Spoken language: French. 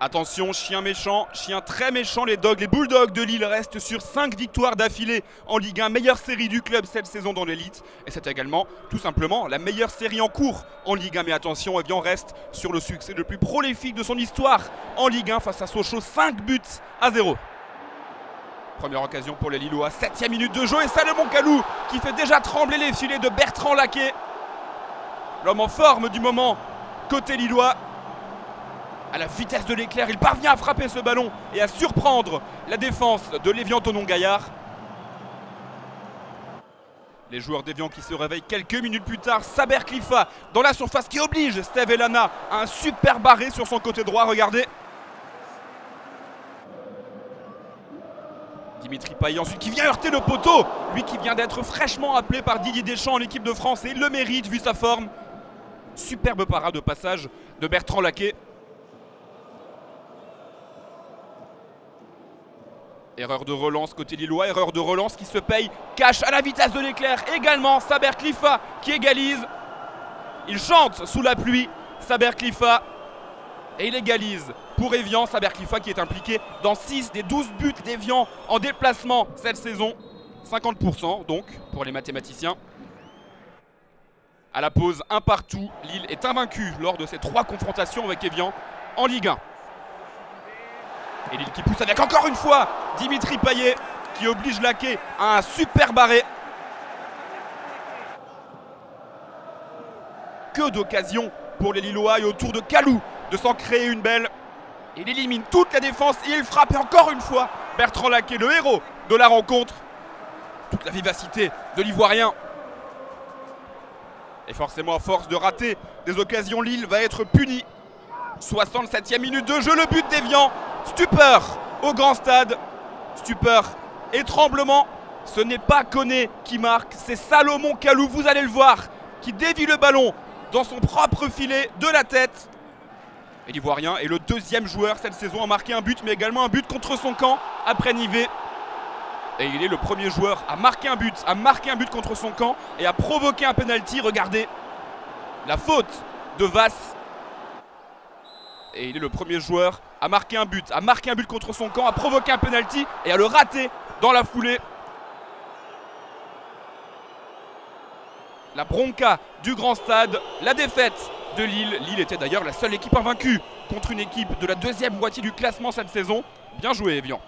Attention, chien très méchant, les Bulldogs de Lille restent sur 5 victoires d'affilée en Ligue 1, meilleure série du club cette saison dans l'élite. Et c'est également, tout simplement, la meilleure série en cours en Ligue 1. Mais attention, Evian reste sur le succès le plus prolifique de son histoire en Ligue 1 face à Sochaux, 5 buts à 0. Première occasion pour les Lillois, 7e minute de jeu et Salomon Kalou qui fait déjà trembler les filets de Bertrand Laquait. L'homme en forme du moment, côté Lillois. À la vitesse de l'éclair, il parvient à frapper ce ballon et à surprendre la défense de l'Evian Tonon Gaillard. Les joueurs d'Evian qui se réveillent quelques minutes plus tard. Saber Khlifa dans la surface qui oblige Steeve Elana à un super barré sur son côté droit, regardez. Dimitri Payet ensuite qui vient heurter le poteau. Lui qui vient d'être fraîchement appelé par Didier Deschamps en équipe de France et il le mérite vu sa forme. Superbe parade de passage de Bertrand Laquait. Erreur de relance côté Lillois, erreur de relance qui se paye, cash à la vitesse de l'éclair également, Saber Khlifa qui égalise. Il chante sous la pluie, Saber Khlifa, et il égalise pour Evian. Saber Khlifa qui est impliqué dans 6 des 12 buts d'Evian en déplacement cette saison, 50% donc pour les mathématiciens. À la pause, 1 partout, Lille est invaincue lors de ses 3 confrontations avec Evian en Ligue 1. Et Lille qui pousse avec encore une fois Dimitri Payet qui oblige Laquait à un super barré. Que d'occasions pour les Lillois et autour de Kalou de s'en créer une belle. Il élimine toute la défense et il frappe encore une fois Bertrand Laquait, le héros de la rencontre. Toute la vivacité de l'Ivoirien. Et forcément à force de rater des occasions, Lille va être puni. 67e minute de jeu, le but d'Evian. Stupeur au grand stade, stupeur et tremblement. Ce n'est pas Koné qui marque, c'est Salomon Kalou, vous allez le voir, qui dévie le ballon dans son propre filet de la tête. Et l'Ivoirien est le 2e joueur cette saison à marquer un but, mais également un but contre son camp après Nive. Et il est le 1er joueur à marquer un but, contre son camp et à provoquer un penalty. Regardez la faute de Vasse. Et il est le 1er joueur à marquer un but, contre son camp, à provoquer un penalty et à le rater dans la foulée. La bronca du grand stade, la défaite de Lille. Lille était d'ailleurs la seule équipe invaincue contre une équipe de la 2e moitié du classement cette saison. Bien joué Evian.